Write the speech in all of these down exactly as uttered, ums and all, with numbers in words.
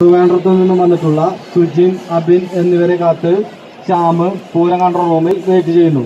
ട്രിവാൻഡ്രത്തു നിന്നും വന്നിട്ടുള്ള സുജിൻ, അബിൻ എന്നിവരെ കാത്ത് ശ്യാമ് പൂരം കൺട്രോൾ റൂമിൽ വെയിറ്റ് ചെയ്യുന്നു.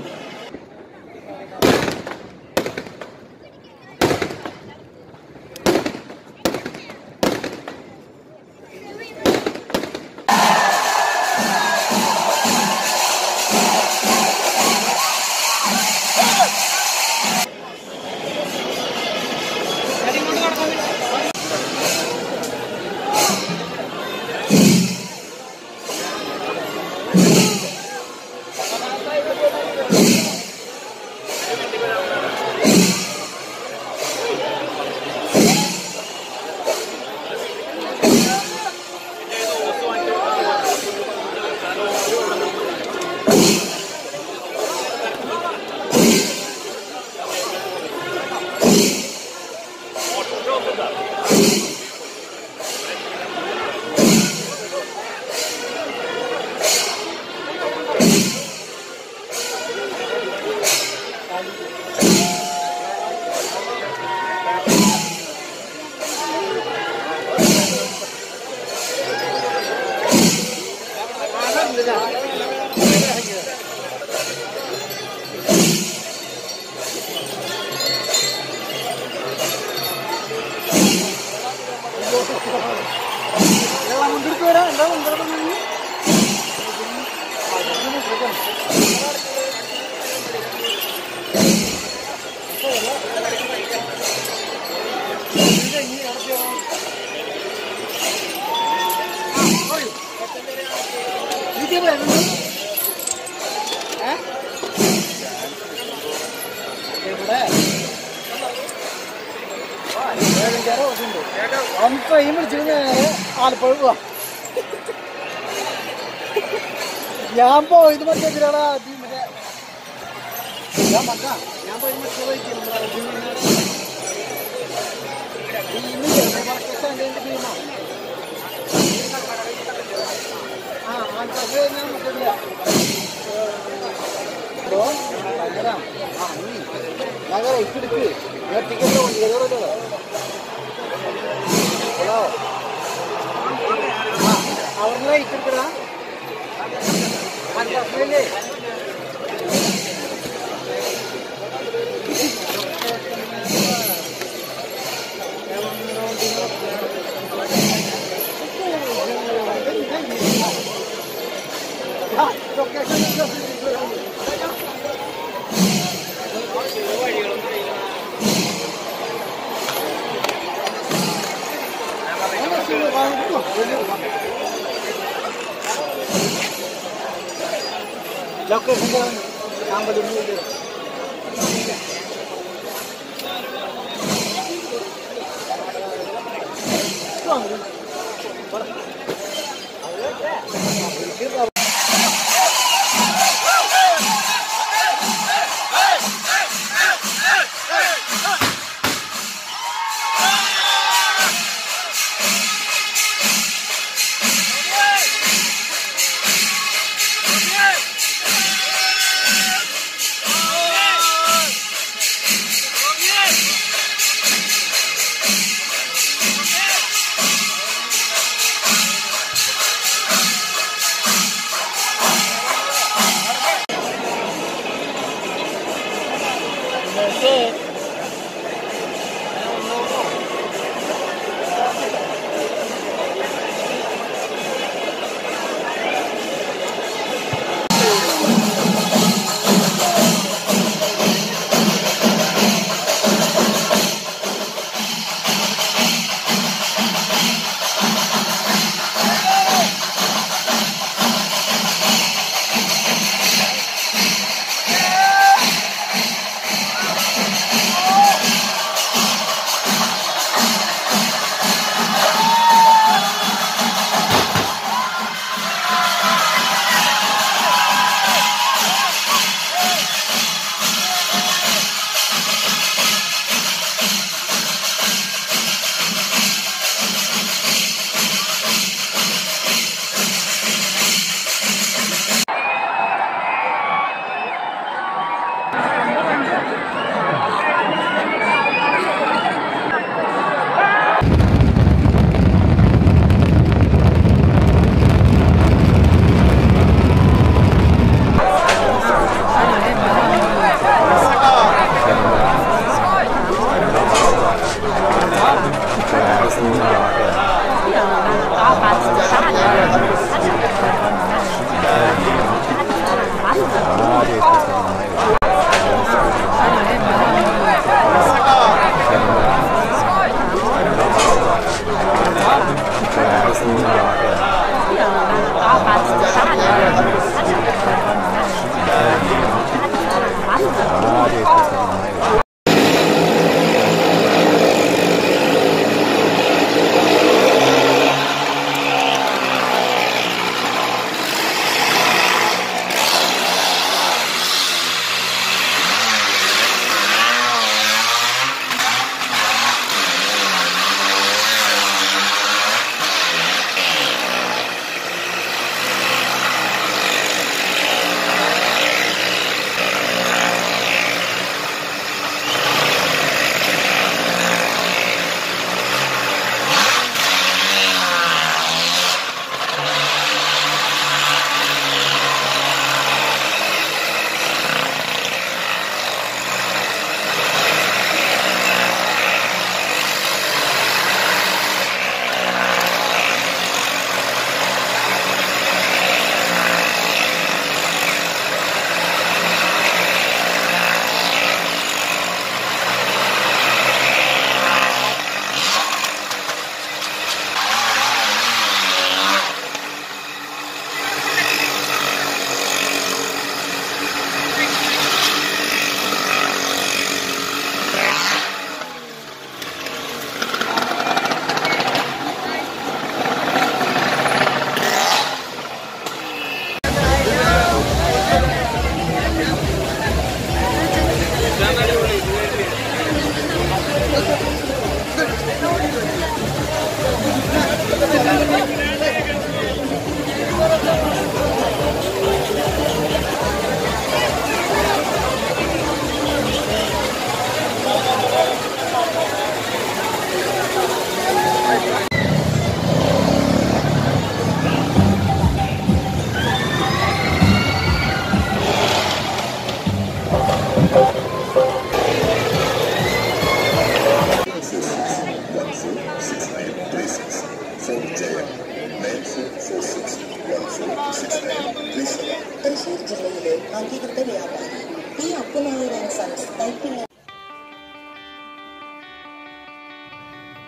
ഞാൻ പോയി ഇത് മറ്റേ ഞാൻ മക്ക ഞാൻ പോയി நகர இப்படிக்கு டிக்கெட் எவ்வளோ ஹலோ அவங்களா இருக்கிறா Local people, number the movie. Strong.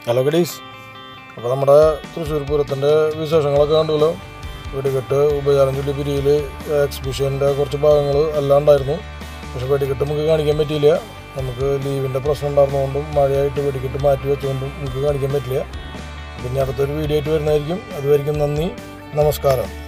Hello guys, we are going to go to the visa. We are going to go to the exhibition. We are going to go to the exhibition. We are going to go to the exhibition. We